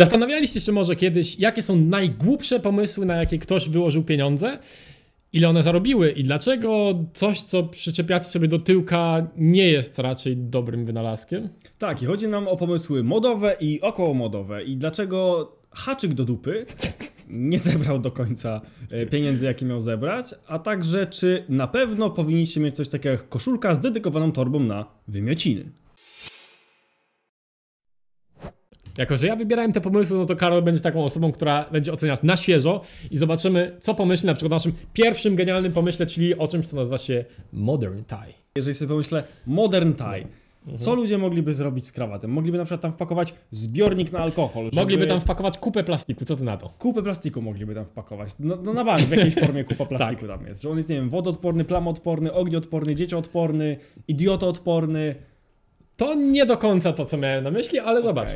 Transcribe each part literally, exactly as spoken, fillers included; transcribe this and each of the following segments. Zastanawialiście się może kiedyś, jakie są najgłupsze pomysły, na jakie ktoś wyłożył pieniądze? Ile one zarobiły i dlaczego coś, co przyczepiacie sobie do tyłka, nie jest raczej dobrym wynalazkiem? Tak, i chodzi nam o pomysły modowe i okołomodowe i dlaczego haczyk do dupy nie zebrał do końca pieniędzy, jakie miał zebrać, a także czy na pewno powinniście mieć coś takiego jak koszulka z dedykowaną torbą na wymiociny. Jako że ja wybierałem te pomysły, no to Karol będzie taką osobą, która będzie oceniać na świeżo i zobaczymy, co pomyśli na przykład o naszym pierwszym genialnym pomyśle, czyli o czymś, co nazywa się Modern Tie. Jeżeli sobie pomyślę Modern Tie, mhm. co ludzie mogliby zrobić z krawatem? Mogliby na przykład tam wpakować zbiornik na alkohol. Żeby... Mogliby tam wpakować kupę plastiku, co ty na to? Kupę plastiku mogliby tam wpakować. No, no na bank w jakiejś formie kupa plastiku tak. tam jest. Że on jest, nie wiem, wodoodporny, plamoodporny, ognioodporny, dziecioodporny, idiotoodporny. To nie do końca to, co miałem na myśli, ale okay. Zobacz.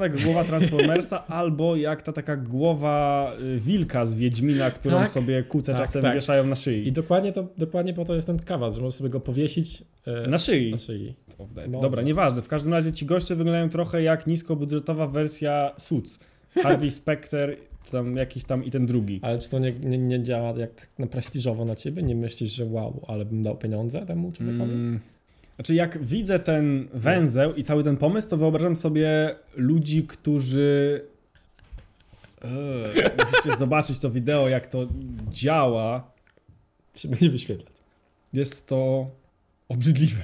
Jak głowa Transformersa albo jak ta taka głowa wilka z Wiedźmina, którą tak, sobie kuce tak, czasem tak. wieszają na szyi. I dokładnie, to, dokładnie po to jest ten krawat, że można sobie go powiesić e, na szyi. Na szyi. No. Dobra, nieważne. W każdym razie ci goście wyglądają trochę jak niskobudżetowa wersja Suits. Harvey Specter, tam jakiś tam i ten drugi. Ale czy to nie, nie, nie działa jak na prestiżowo na ciebie? Nie myślisz, że wow, ale bym dał pieniądze temu człowiekowi? Mm. Znaczy jak widzę ten węzeł i cały ten pomysł, to wyobrażam sobie ludzi, którzy... Eee, musicie zobaczyć to wideo, jak to działa. Się będzie wyświetlać. Jest to obrzydliwe.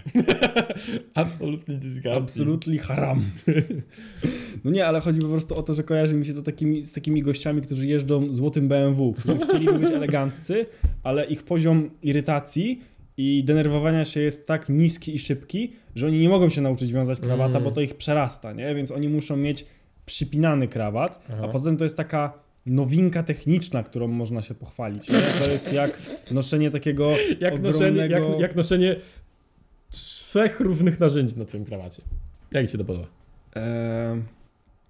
Absolutnie disgusting. Absolutnie haram. No nie, ale chodzi po prostu o to, że kojarzy mi się to takimi, z takimi gościami, którzy jeżdżą złotym B M W, którzy chcieliby być eleganccy, ale ich poziom irytacji i denerwowania się jest tak niski i szybki, że oni nie mogą się nauczyć wiązać krawata, mm. bo to ich przerasta, nie? Więc oni muszą mieć przypinany krawat, Aha. a poza tym to jest taka nowinka techniczna, którą można się pochwalić. Nie? To jest jak noszenie takiego jak ogromnego... Noszenie, jak, jak noszenie trzech równych narzędzi na twoim krawacie. Jak ci się to podoba? Eee...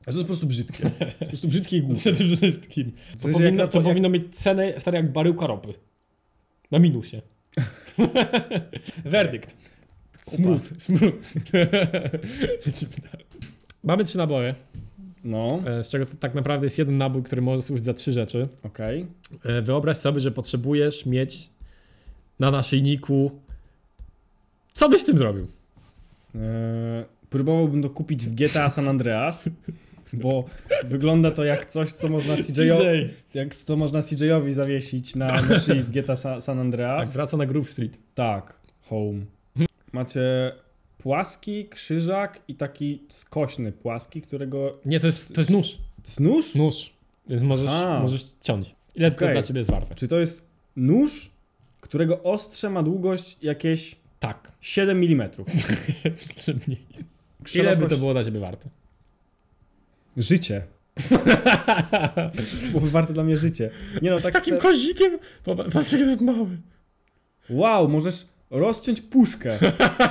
A to jest po prostu brzydkie. Po prostu brzydkie i głupie. Przede wszystkim. To, w sensie powinno, to jak... powinno mieć cenę stary jak baryłka ropy. Na minusie. Werdykt. Smród, smród. Mamy trzy naboje. No. Z czego to tak naprawdę jest jeden nabój, który może służyć za trzy rzeczy. Okej. Okay. Wyobraź sobie, że potrzebujesz mieć na naszyjniku. Co byś z tym zrobił? Eee, próbowałbym to kupić w G T A San Andreas. Bo wygląda to jak coś, co można C J-owi C J. zawiesić na szyi w G T A San Andreas. Tak, wraca na Grove Street. Tak, home. Macie płaski, krzyżak i taki skośny płaski, którego... Nie, to jest, to jest nóż. To jest nóż? Nóż, więc możesz, możesz ciąć. Ile okay. to dla ciebie jest warte? Czy to jest nóż, którego ostrze ma długość jakieś... Tak. siedem milimetrów. Ile by to było dla ciebie warte? Życie. Byłoby warte dla mnie życie. Nie no, tak z takim se... kozikiem? Patrz, jak jest mały. Wow, możesz rozciąć puszkę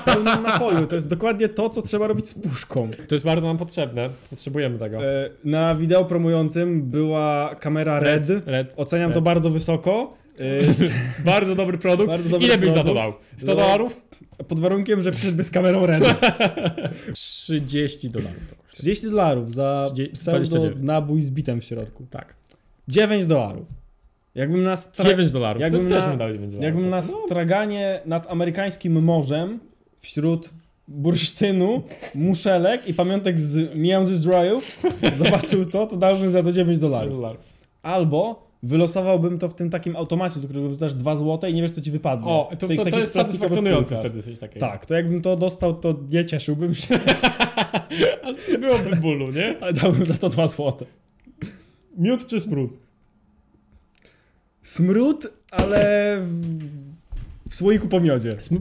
pełną napoju. To jest dokładnie to, co trzeba robić z puszką. To jest bardzo nam potrzebne. Potrzebujemy tego. Na wideo promującym była kamera RED. Red. Oceniam Red. to bardzo wysoko. Bardzo dobry produkt. Bardzo dobry Ile produkt. byś za to dał? sto dolarów? Pod warunkiem, że przyszedłby z kamerą RED. trzydzieści dolarów. trzydzieści dolarów za pseudo nabój z bitem w środku. Tak. dziewięć dolarów. Jakbym na dziewięć dolarów. Jakbym na, też bym dał dziewięć dolarów. Jakbym na straganie nad amerykańskim morzem wśród bursztynu, muszelek i pamiątek z między zdrojów zobaczył to, to dałbym za to dziewięć dolarów. Albo wylosowałbym to w tym takim automacie, do którego wrzucasz dwa złote i nie wiesz, co ci wypadnie. O, to, to, to, to jest satysfakcjonujące wtedy coś takiego. Tak, to jakbym to dostał, to nie cieszyłbym się. Ale nie byłoby bólu, nie? Ale dałbym za to dwa złote. Miód czy smród? Smród, ale w słoiku po miodzie. Sm...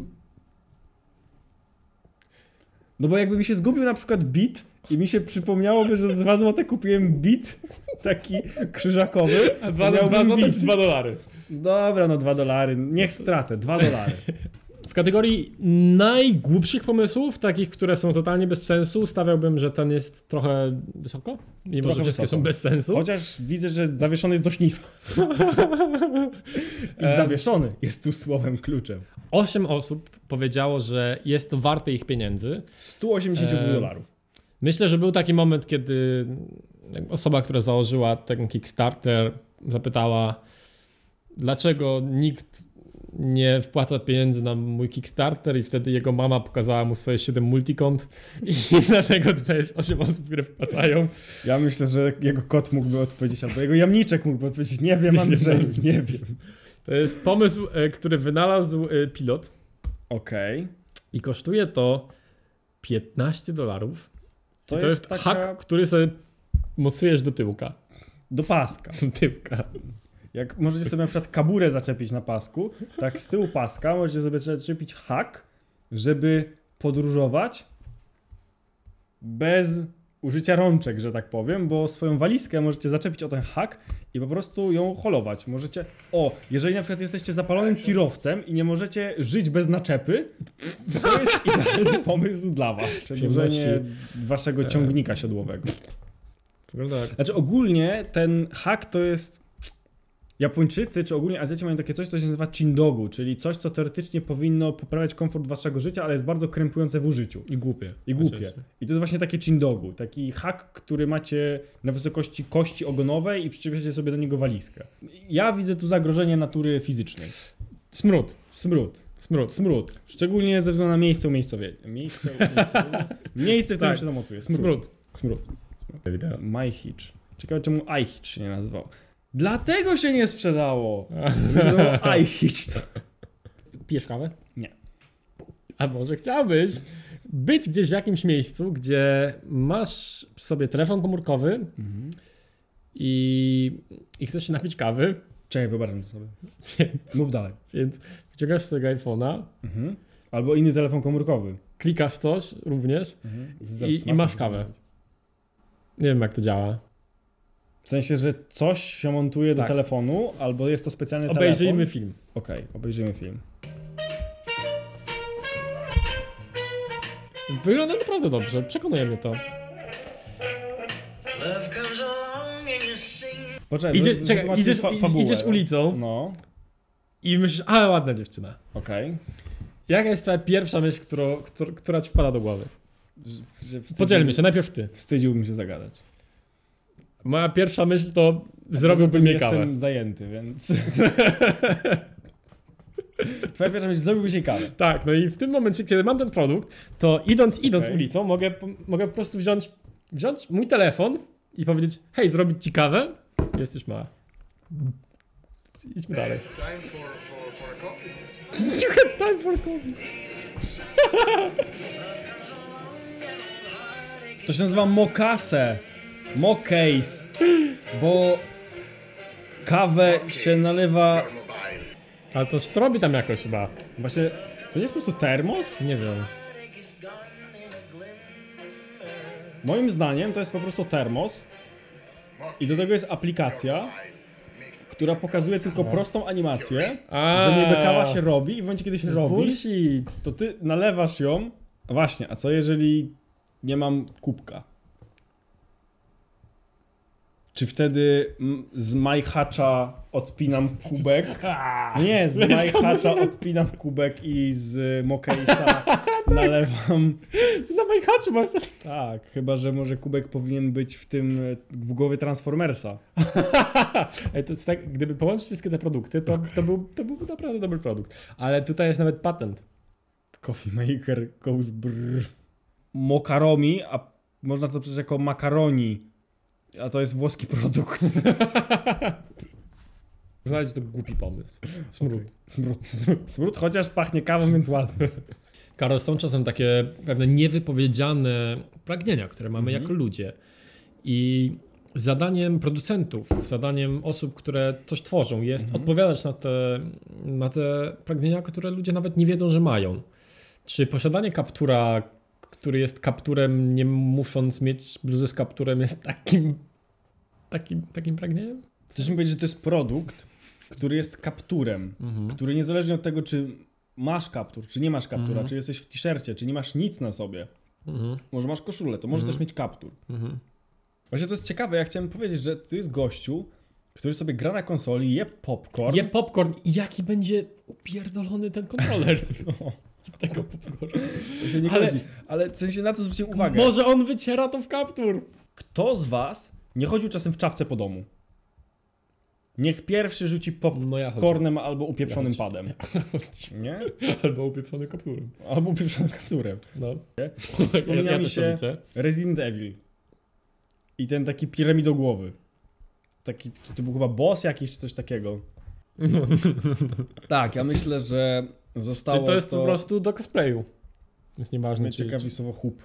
No bo jakby mi się zgubił na przykład bit i mi się przypomniałoby, że za dwa złote kupiłem bit taki krzyżakowy. A dwa złote czy dwa dolary? Dobra, no dwa dolary. Niech stracę. dwa dolary. W kategorii najgłupszych pomysłów, takich, które są totalnie bez sensu, stawiałbym, że ten jest trochę wysoko. I może wszystkie są bez sensu. Chociaż widzę, że zawieszony jest dość nisko. I zawieszony jest tu słowem kluczem. osiem osób powiedziało, że jest to warte ich pieniędzy. sto osiemdziesiąt dolarów. Myślę, że był taki moment, kiedy osoba, która założyła ten Kickstarter, zapytała, dlaczego nikt nie wpłaca pieniędzy na mój Kickstarter, i wtedy jego mama pokazała mu swoje siedem multikont i dlatego tutaj jest osiem osób, które wpłacają. Ja myślę, że jego kot mógłby odpowiedzieć, albo jego jamniczek mógłby odpowiedzieć, nie wiem Andrzej, nie, nie wiem. To jest pomysł, który wynalazł pilot. Okej. Okay. I kosztuje to piętnaście dolarów. To, to jest, jest taka... hak, który sobie mocujesz do tyłka. Do paska. Do tyłka. Jak możecie sobie na przykład kaburę zaczepić na pasku, tak z tyłu paska możecie sobie zaczepić hak, żeby podróżować bez użycia rączek, że tak powiem, bo swoją walizkę możecie zaczepić o ten hak i po prostu ją holować. Możecie, o, jeżeli na przykład jesteście zapalonym tirowcem i nie możecie żyć bez naczepy, to jest idealny pomysł dla was. Przedłużenie waszego ciągnika siodłowego. Znaczy ogólnie ten hak to jest... Japończycy, czy ogólnie Azjaci mają takie coś, co się nazywa chindogu, czyli coś, co teoretycznie powinno poprawiać komfort waszego życia, ale jest bardzo krępujące w użyciu. I głupie. I głupie. I to jest właśnie takie chindogu, taki hak, który macie na wysokości kości ogonowej i przyczepiacie sobie do niego walizkę. Ja widzę tu zagrożenie natury fizycznej. Smród. Smród. Smród. Smród. Szczególnie ze względu na miejsce umiejscowienia. Miejsce umiejscowienia. Miejsce, w którym tak się namocuje. Smród. Smród. Smród. Smród. MyHitch. Ciekawe, czemu iHitch się nie nazywał. Dlatego się nie sprzedało. iHitch to. Pijesz kawę? Nie. A może chciałbyś być gdzieś w jakimś miejscu, gdzie masz sobie telefon komórkowy mhm. i, i chcesz się napić kawy. Czekaj, wyobrażam to sobie. Więc, mów dalej. Więc wyciągasz sobie iPhone'a. Mhm. Albo inny telefon komórkowy. Klikasz w coś również mhm. i, i masz kawę. Nie wiem, jak to działa. W sensie, że coś się montuje tak do telefonu, albo jest to specjalny obejrzyjmy telefon. Film. Okej, okay, obejrzyjmy film. Wygląda naprawdę dobrze, przekonuje mnie to. Poczekaj, Idzie, czekaj, idziesz, fa fabułę, idziesz ulicą no. i myślisz, ale ładna dziewczyna. Okej. Okay. Jaka jest twoja pierwsza myśl, którą, która, która ci wpada do głowy? Podzielmy się, najpierw ty. Wstydziłbym się zagadać. Moja pierwsza myśl to zrobiłbym jej kawę. Jestem zajęty, więc... Twoja pierwsza myśl, zrobiłbyś jej kawę. Tak, no i w tym momencie, kiedy mam ten produkt, to idąc, idąc okay. ulicą, mogę, mogę po prostu wziąć, wziąć mój telefon i powiedzieć, hej, zrobić ci kawę? Jesteś mała. Idźmy dalej. You have time for coffee. To się nazywa mokase. Mokase, bo kawę się nalewa. Ale to sztrobi tam jakoś chyba. Właśnie, to jest po prostu termos? Nie wiem. Moim zdaniem to jest po prostu termos. I do tego jest aplikacja, która pokazuje tylko no. prostą animację, a. że niby kawa się robi i w momencie, kiedy się robi, bullshit. to ty nalewasz ją. Właśnie, a co jeżeli nie mam kubka? Czy wtedy z MyHitcha odpinam kubek? Nie, z MyHitcha odpinam kubek i z Mokaisa nalewam. Na MyHitchu masz? Tak, chyba że może kubek powinien być w tym w głowie Transformersa. Ej, to jest tak, gdyby połączyć wszystkie te produkty, to, okay. to, był, to był naprawdę dobry produkt. Ale tutaj jest nawet patent. Coffee maker goes brrr. Mokaromi, a można to przecież jako makaroni. A to jest włoski produkt. Znaleźć to głupi pomysł. Smród. Okay. Smród. Smród, chociaż pachnie kawą, więc ładnie. Karol, są czasem takie pewne niewypowiedziane pragnienia, które mamy mm -hmm. jako ludzie. I zadaniem producentów, zadaniem osób, które coś tworzą, jest mm -hmm. odpowiadać na te, na te pragnienia, które ludzie nawet nie wiedzą, że mają. Czy posiadanie kaptura, który jest kapturem, nie musząc mieć bluzy z kapturem, jest takim takim, takim pragnieniem? Chcesz mi powiedzieć, że to jest produkt, który jest kapturem, mhm. który niezależnie od tego, czy masz kaptur, czy nie masz kaptura, mhm. czy jesteś w t-shircie, czy nie masz nic na sobie, mhm. może masz koszulę, to możesz mhm. też mieć kaptur. Mhm. Właśnie to jest ciekawe, ja chciałem powiedzieć, że tu jest gościu, który sobie gra na konsoli, je popcorn. Je popcorn i jaki będzie upierdolony ten kontroler. No. Tego popcornu. To się nie ale, chodzi. Ale w sensie na to zwróćcie uwagę. Może on wyciera to w kaptur. Kto z was nie chodził czasem w czapce po domu? Niech pierwszy rzuci popcornem no ja albo upieprzonym ja padem. Nie? Albo upieprzonym kapturem. Albo upieprzonym kapturem. No. Przypomina ja, ja mi się Resident Evil. I ten taki piramidogłowy. Taki, to był chyba boss jakiś czy coś takiego. Tak, ja myślę, że zostało. Czyli to jest to... po prostu do cosplayu. Jest nieważne. Mnie ciekawi słowo hub.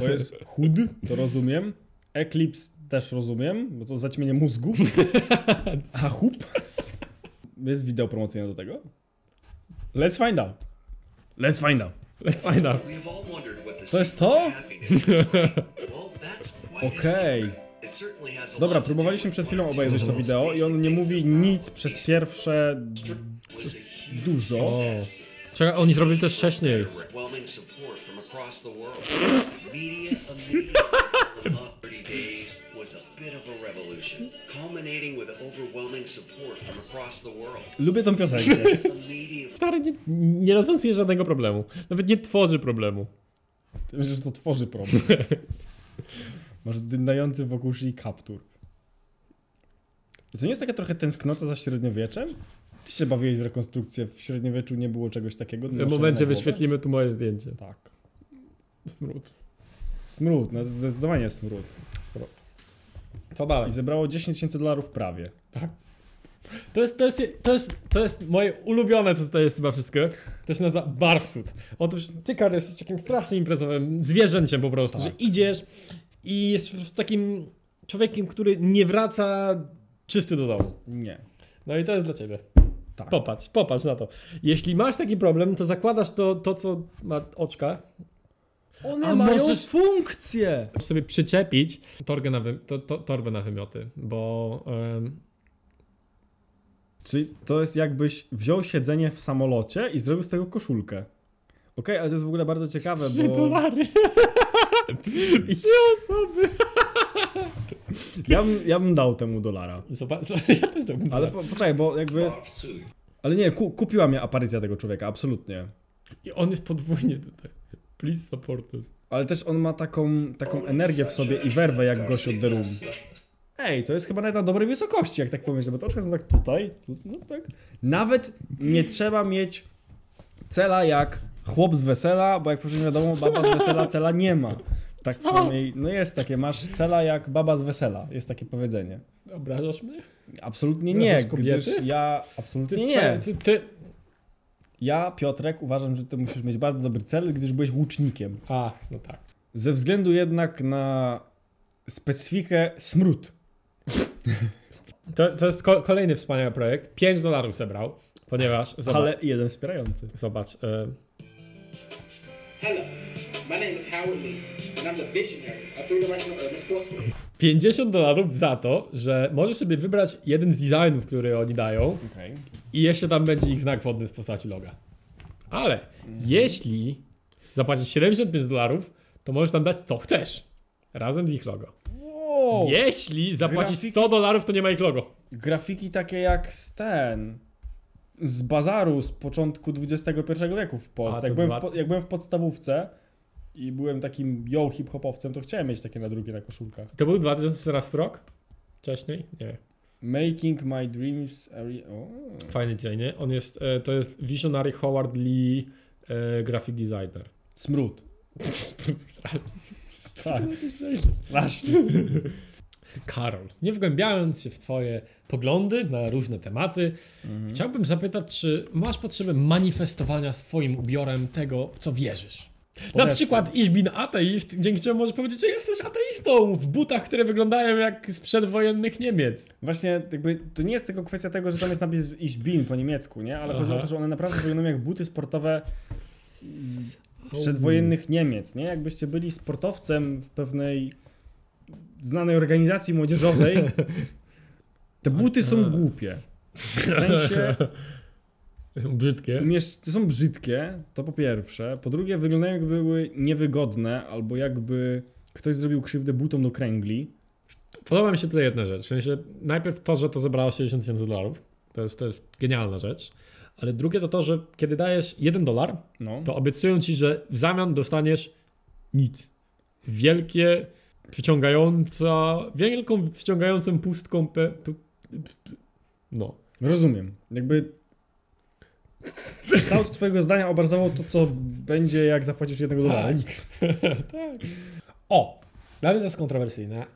Bo jest hud, to rozumiem. Eclipse też rozumiem, bo to zaćmienie mózgu. A hub? Jest wideo promocyjne do tego? Let's find out. Let's find out. Let's find out. To jest to? Okej. Okay. Dobra, próbowaliśmy przed chwilą obejrzeć to wideo i on nie mówi nic przez pierwsze dużo. Czekaj, oni zrobili też wcześniej. Lubię tą piosenkę. Stary, nie, nie rozwiązuje żadnego problemu. Nawet nie tworzy problemu. Ty myślisz, że to tworzy problem. Masz dyndający wokół szyi kaptur. To nie jest taka trochę tęsknota za średniowieczem? Ty się bawiłeś w rekonstrukcję, w średniowieczu nie było czegoś takiego. W momencie wyświetlimy tu moje zdjęcie. Tak. Smród. Smród, no zdecydowanie smród. Smród. Co dalej? I zebrało dziesięć tysięcy dolarów prawie. Tak. To jest, to, jest, to, jest, to jest moje ulubione, co tutaj jest chyba wszystko. To się nazywa Barfsuit. Otóż ty, Karol, jesteś takim strasznie imprezowym zwierzęciem po prostu, tak. Że idziesz i jesteś takim człowiekiem, który nie wraca czysty do domu. Nie. No i to jest dla ciebie. Tak. Popatrz, popatrz na to. Jeśli masz taki problem, to zakładasz to, to co ma oczka. One a mają możesz, funkcję! Możesz sobie przyczepić torbę na, wy, to, to, torbę na wymioty, bo... Um... Czyli to jest jakbyś wziął siedzenie w samolocie i zrobił z tego koszulkę. Okej, okay, ale to jest w ogóle bardzo ciekawe, trzy bo... dolary! I trzy osoby! Ja bym, ja bym dał temu dolara. Zobacz, ja też dałbym dolara. Ale po, poczekaj, bo jakby... Ale nie, ku, kupiła mnie aparycja tego człowieka, absolutnie. I on jest podwójnie tutaj. Please support us. Ale też on ma taką, taką energię w sobie i werwę jak gość od The Room. Ej, to jest chyba nawet na dobrej wysokości, jak tak pomyślę, bo to oczka są tak tutaj, tu, no tak. Nawet nie trzeba mieć cela jak chłop z wesela, bo jak przecież wiadomo, baba z wesela cela nie ma. Tak przynajmniej, no jest takie, masz cela jak baba z wesela, jest takie powiedzenie. Obrażasz mnie? Absolutnie nie, gdyż ja, absolutnie ty, nie. Ty, ty. Ja, Piotrek, uważam, że ty musisz mieć bardzo dobry cel, gdyż byłeś łucznikiem. A, no tak. Ze względu jednak na specyfikę smród. To, to jest ko kolejny wspaniały projekt. pięć dolarów zebrał, ponieważ... Zobacz, ale jeden wspierający. Zobacz. Y Hello, my name is Howard Lee and I'm the visionary of three-dimensional urban sports. pięćdziesiąt dolarów za to, że możesz sobie wybrać jeden z designów, który oni dają, okay. I jeszcze tam będzie ich znak wodny w postaci loga. Ale mm. jeśli zapłacisz siedemdziesiąt pięć dolarów, to możesz tam dać co chcesz. Razem z ich logo. Wow. Jeśli zapłacisz grafiki... sto dolarów, to nie ma ich logo. Grafiki takie jak z ten... z bazaru z początku dwudziestego pierwszego wieku w Polsce. A, jak, byłem dwa... w po, jak byłem w podstawówce i byłem takim yo hip-hopowcem, to chciałem mieć takie nadruki na koszulkach. To był dwa tysiące czternasty rok? Wcześniej? Nie. Making my dreams... Oh. Fajny design, nie? On jest, to jest visionary Howard Lee, e, graphic designer. Smród. Smród, strasznie. Strasznie. Strasznie. Karol, nie wgłębiając się w twoje poglądy na różne tematy, mhm. chciałbym zapytać, czy masz potrzebę manifestowania swoim ubiorem tego, w co wierzysz? Podeszłem. Na przykład Izbin ateist, dzięki czemu możesz powiedzieć, że jesteś ateistą w butach, które wyglądają jak z przedwojennych Niemiec. Właśnie, jakby, to nie jest tylko kwestia tego, że tam jest napis Izbin po niemiecku, nie? Ale chodzi o to, że one naprawdę wyglądają jak buty sportowe z przedwojennych Niemiec, nie? Jakbyście byli sportowcem w pewnej znanej organizacji młodzieżowej, te buty są głupie. W sensie... Są brzydkie. Są brzydkie, to po pierwsze. Po drugie, wyglądają jakby były niewygodne, albo jakby ktoś zrobił krzywdę butom do kręgli. Podoba mi się tutaj jedna rzecz. W sensie najpierw to, że to zebrało sześćdziesiąt tysięcy dolarów. To jest, to jest genialna rzecz. Ale drugie to to, że kiedy dajesz jeden dolar, no. to obiecują ci, że w zamian dostaniesz nic. Wielkie, przyciągająca, wielką, przyciągającą pustką pe, pe, pe, pe, no. Rozumiem. Jakby kształt twojego zdania obrazował to, co będzie, jak zapłacisz jednego tak. dolara. Nic. tak. O, nawet jest kontrowersyjne.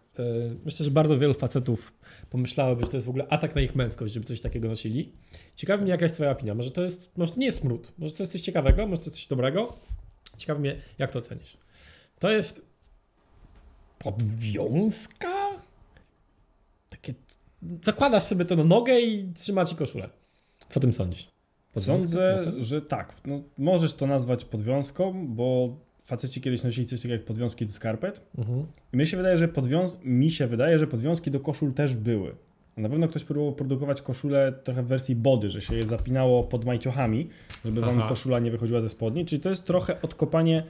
Myślę, że bardzo wielu facetów pomyślałoby, że to jest w ogóle atak na ich męskość, żeby coś takiego nosili. Ciekawi mnie, jaka jest twoja opinia. Może to jest, może to nie jest smród. Może to jest coś ciekawego, może to jest coś dobrego. Ciekawi mnie, jak to ocenisz. To jest podwiązka? Takie... Zakładasz sobie to na nogę i trzyma ci koszulę. Co o tym sądzisz? Podwiązka? Sądzę, że tak. No, możesz to nazwać podwiązką, bo faceci kiedyś nosili coś takiego jak podwiązki do skarpet. Mhm. I mi się wydaje, że podwiąz... mi się wydaje, że podwiązki do koszul też były. Na pewno ktoś próbował produkować koszulę trochę w wersji body, że się je zapinało pod majciochami, żeby Aha. wam koszula nie wychodziła ze spodni. Czyli to jest trochę odkopanie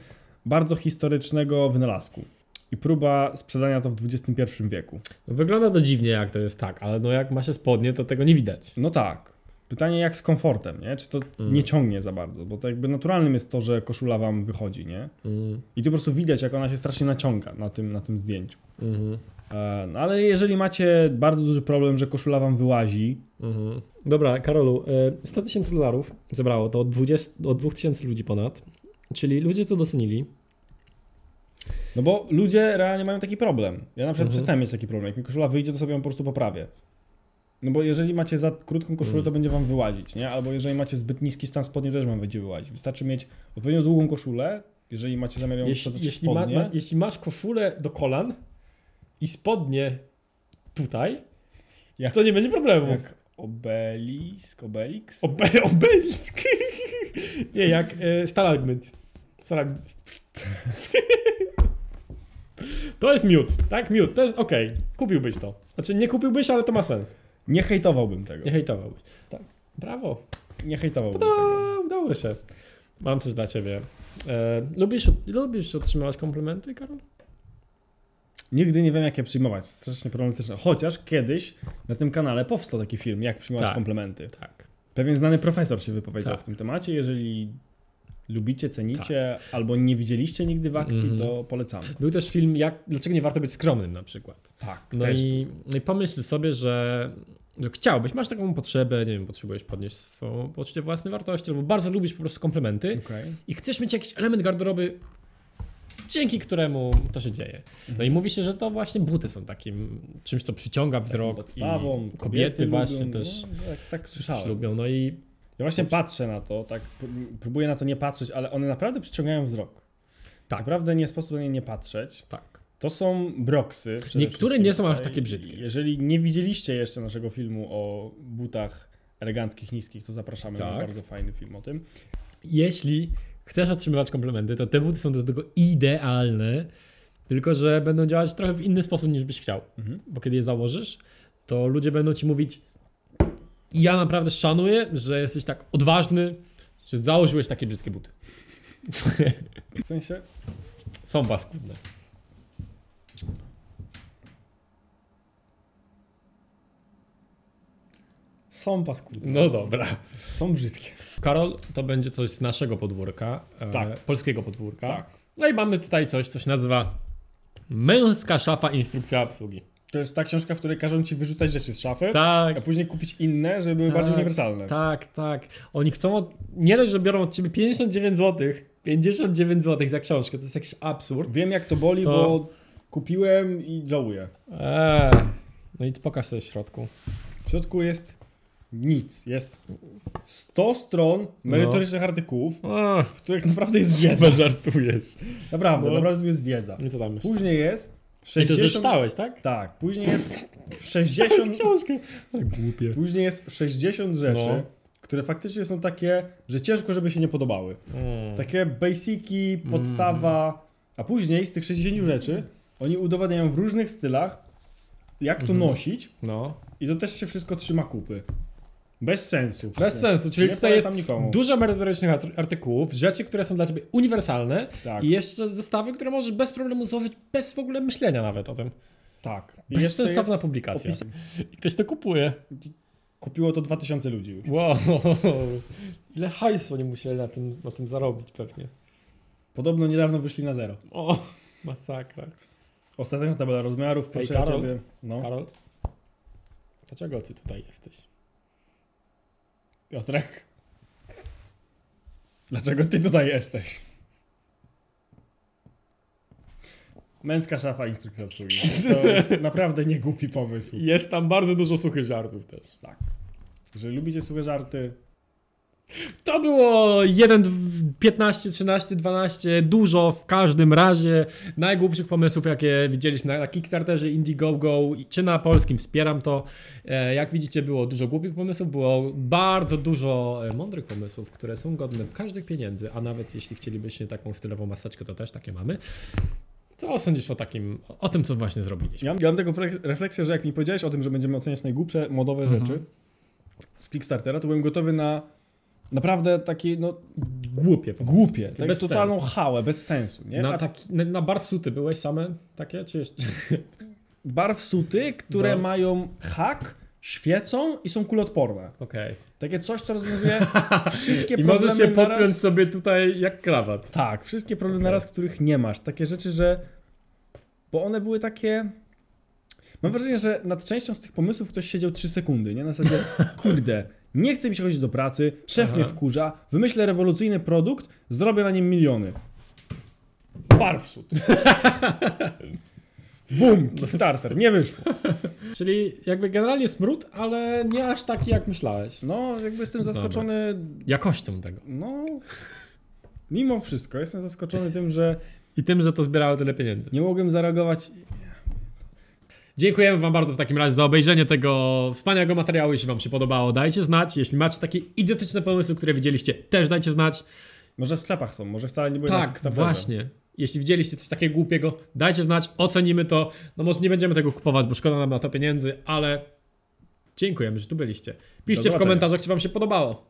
bardzo historycznego wynalazku. I próba sprzedania to w dwudziestym pierwszym wieku. No wygląda to dziwnie, jak to jest tak, ale no jak ma się spodnie, to tego nie widać. No tak. Pytanie jak z komfortem, nie? Czy to mm. nie ciągnie za bardzo, bo to jakby naturalnym jest to, że koszula wam wychodzi, nie? Mm. I tu po prostu widać, jak ona się strasznie naciąga na tym, na tym zdjęciu. Mm-hmm. e, no ale jeżeli macie bardzo duży problem, że koszula wam wyłazi... Mm-hmm. Dobra, Karolu, sto tysięcy dolarów zebrało to od, dwudziestu, od dwóch tysięcy ludzi ponad, czyli ludzie co docenili. No bo ludzie realnie mają taki problem. Ja na przykład mm-hmm. przestałem mieć taki problem. Jak mi koszula wyjdzie, to sobie ją po prostu poprawię. No bo jeżeli macie za krótką koszulę, mm. to będzie wam wyłazić, nie? Albo jeżeli macie zbyt niski stan spodni, też wam będzie wyłazić. Wystarczy mieć odpowiednio długą koszulę, jeżeli macie zamiar ją wsadzać w spodnie. Ma, ma, jeśli masz koszulę do kolan i spodnie tutaj, jak, to nie będzie problemu. Jak obelisk, obeliks? Obe, obelisk! nie, jak e, stalagmyt. Stalagmyt. to jest miód, tak? Miód, to jest okej. Okay. Kupiłbyś to. Znaczy nie kupiłbyś, ale to ma sens. Nie hejtowałbym tego. Nie hejtowałbyś. Tak. Brawo. Nie hejtowałbym Tada, tego. Udało się. Mam coś dla ciebie. E, lubisz, lubisz otrzymywać komplementy, Karol? Nigdy nie wiem, jak je przyjmować. Strasznie problematyczne. Chociaż kiedyś na tym kanale powstał taki film, jak przyjmować tak, komplementy. Tak. Pewien znany profesor się wypowiedział tak. w tym temacie. Jeżeli lubicie, cenicie, tak. albo nie widzieliście nigdy w akcji, mm. to polecamy. Był też film, jak, dlaczego nie warto być skromnym na przykład. Tak. No, też. I, no i pomyśl sobie, że, że chciałbyś, masz taką potrzebę, nie wiem, potrzebujesz podnieść swoją poczucie własnej wartości, albo bardzo lubisz po prostu komplementy okay. i chcesz mieć jakiś element garderoby, dzięki któremu to się dzieje. No mhm. i mówi się, że to właśnie buty są takim czymś, co przyciąga wzrok. Taką podstawą, i kobiety, kobiety właśnie lubią, też, no, tak, tak też lubią. No i ja właśnie patrzę na to, tak próbuję na to nie patrzeć, ale one naprawdę przyciągają wzrok. Tak. Naprawdę nie sposób na nie nie patrzeć. Tak. To są broksy. Niektóre nie są aż takie brzydkie. Jeżeli nie widzieliście jeszcze naszego filmu o butach eleganckich, niskich, to zapraszamy tak. na bardzo fajny film o tym. Jeśli chcesz otrzymywać komplementy, to te buty są do tego idealne, tylko że będą działać trochę w inny sposób niż byś chciał. Mhm. Bo kiedy je założysz, to ludzie będą ci mówić: ja naprawdę szanuję, że jesteś tak odważny, że założyłeś takie brzydkie buty. W sensie? Są paskudne. Są paskudne. No dobra. Są brzydkie. Karol, to będzie coś z naszego podwórka. Tak. E, polskiego podwórka. Tak. No i mamy tutaj coś, co się nazywa Męska szafa instrukcja obsługi. To jest ta książka, w której każą ci wyrzucać rzeczy z szafy, tak. a później kupić inne, żeby były tak, bardziej uniwersalne. Tak, tak. Oni chcą, od... nie dość, że biorą od ciebie pięćdziesiąt dziewięć złotych. pięćdziesiąt dziewięć złotych za książkę, to jest jakiś absurd. Wiem, jak to boli, to... bo kupiłem i żałuję. Eee. No i pokaż sobie w środku. W środku jest nic. Jest sto stron merytorycznych no. artykułów, Ach. w których naprawdę jest wiedza. Chyba żartujesz. Naprawdę, no. naprawdę jest wiedza. I co tam jest? Później jest... sześćdziesiąt... I to czytałeś, tak? Tak. Później jest sześćdziesiąt... książkę. Tak głupie. Później jest sześćdziesiąt rzeczy, no. które faktycznie są takie, że ciężko, żeby się nie podobały. Mm. Takie basiki, podstawa, mm. a później z tych sześćdziesięciu rzeczy oni udowadniają w różnych stylach, jak to mm. nosić no. i to też się wszystko trzyma kupy. Bez sensu. Bez sensu, czyli nie tutaj jest nikomu. Dużo merytorycznych artykułów, rzeczy, które są dla ciebie uniwersalne tak. i jeszcze zestawy, które możesz bez problemu złożyć, bez w ogóle myślenia nawet o tym. Tak. Bezsensowna publikacja. Opis... I ktoś to kupuje. Kupiło to dwa tysiące ludzi już. Wow, ile hajsu oni musieli na tym, na tym zarobić pewnie. Podobno niedawno wyszli na zero. O, masakra. Ostateczna tabela rozmiarów. Proszę Ej, Karol, ciebie. No. Karol, dlaczego ty tutaj jesteś? Piotrek? Dlaczego ty tutaj jesteś? Męska szafa instrukcja obsługi. To jest naprawdę niegłupi pomysł. Jest tam bardzo dużo suchych żartów też. Tak. Jeżeli lubicie suche żarty... To było jeden, piętnaście, trzynaście, dwanaście, dużo w każdym razie najgłupszych pomysłów, jakie widzieliśmy na, na Kickstarterze, Indiegogo czy na polskim wspieram to. Jak widzicie, było dużo głupich pomysłów, było bardzo dużo mądrych pomysłów, które są godne każdych pieniędzy, a nawet jeśli chcielibyście taką stylową maseczkę, to też takie mamy. Co sądzisz o takim, o tym, co właśnie zrobiliśmy? Ja mam taką refleksję, że jak mi powiedziałeś o tym, że będziemy oceniać najgłupsze modowe mhm. rzeczy z Kickstartera, to byłem gotowy na naprawdę takie, no... Głupie. Głupie. Tak, bez totalną sensu. Hałę, bez sensu, nie? Na, taki, na, na barfsuty byłeś same takie, czy jeszcze? Barfsuty, które no. mają hak, świecą i są kuloodporne. Okej. Okay. Takie coś, co rozwiązuje wszystkie I problemy I możesz się podpiąć naraz... sobie tutaj jak krawat. Tak, wszystkie problemy okay. naraz, których nie masz. Takie rzeczy, że... Bo one były takie... Mam wrażenie, że nad częścią z tych pomysłów ktoś siedział trzy sekundy, nie? Na zasadzie, kurde, nie chce mi się chodzić do pracy, szef Aha. mnie wkurza, wymyślę rewolucyjny produkt, zrobię na nim miliony. Barfsuit. Bum, Kickstarter, nie wyszło. Czyli jakby generalnie smród, ale nie aż taki jak myślałeś. No, jakby jestem zaskoczony... Dobra. Jakością tego. No, mimo wszystko jestem zaskoczony tym, że... I tym, że to zbierało tyle pieniędzy. Nie mogłem zareagować... Dziękujemy wam bardzo w takim razie za obejrzenie tego wspaniałego materiału. Jeśli wam się podobało, dajcie znać. Jeśli macie takie idiotyczne pomysły, które widzieliście, też dajcie znać. Może w sklepach są, może wcale nie były na Kickstarterze. Tak, właśnie. Jeśli widzieliście coś takiego głupiego, dajcie znać, ocenimy to. No może nie będziemy tego kupować, bo szkoda nam na to pieniędzy, ale dziękujemy, że tu byliście. Piszcie w komentarzach, czy wam się podobało.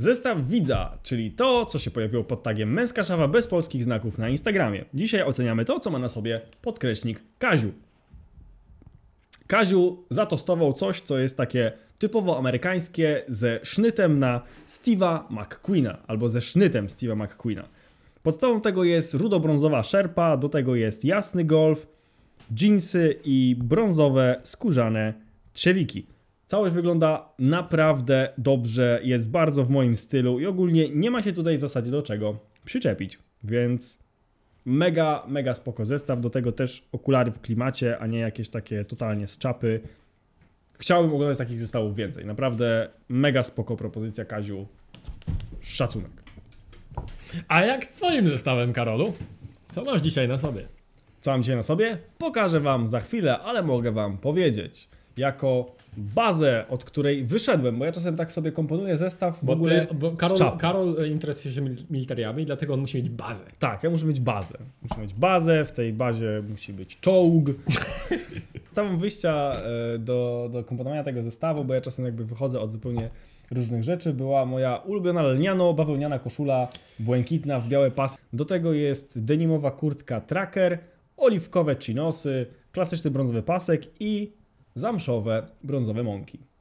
Zestaw widza, czyli to, co się pojawiło pod tagiem Męska Szafa bez polskich znaków na Instagramie. Dzisiaj oceniamy to, co ma na sobie podkreśnik Kaziu. Kaziu zatostował coś, co jest takie typowo amerykańskie ze sznytem na Steve'a McQueena, albo ze sznytem Steve'a McQueena. Podstawą tego jest rudobrązowa szerpa, do tego jest jasny golf, dżinsy i brązowe skórzane trzewiki. Całość wygląda naprawdę dobrze, jest bardzo w moim stylu i ogólnie nie ma się tutaj w zasadzie do czego przyczepić, więc mega, mega spoko zestaw, do tego też okulary w klimacie, a nie jakieś takie totalnie z czapy. Chciałbym oglądać takich zestawów więcej, naprawdę mega spoko propozycja Kaziu, szacunek. A jak z twoim zestawem, Karolu? Co masz dzisiaj na sobie? Co mam dzisiaj na sobie? Pokażę wam za chwilę, ale mogę wam powiedzieć. Jako bazę, od której wyszedłem, bo ja czasem tak sobie komponuję zestaw w bo ogóle ty, bo Karol, Karol interesuje się militariami, dlatego on musi mieć bazę. Tak, ja muszę mieć bazę. Muszę mieć bazę, w tej bazie musi być czołg. Podstawą wyjścia do, do komponowania tego zestawu, bo ja czasem jakby wychodzę od zupełnie różnych rzeczy, była moja ulubiona lniano-bawełniana koszula, błękitna w białe pasy. Do tego jest denimowa kurtka tracker, oliwkowe chinosy, klasyczny brązowy pasek i zamszowe brązowe mąki.